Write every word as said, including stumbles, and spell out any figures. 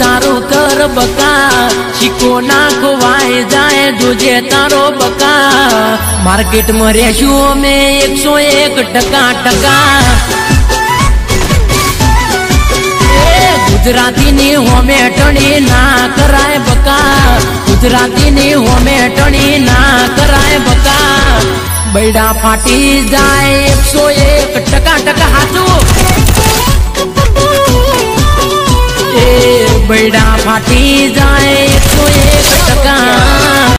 तारो कर बका, शिको ना खोवाई जाए जोजे तारो बका। मार्केट में रेशो में एक सौ एक टका टका। गुजराती ने होमे टणी ना कराए बका, गुजराती ने होमे टणी ना कराए बका। बैडा फाटी जाए एक सौ एक टका टका हाथू। बैडा फाटी जाए एक सौ एक टका।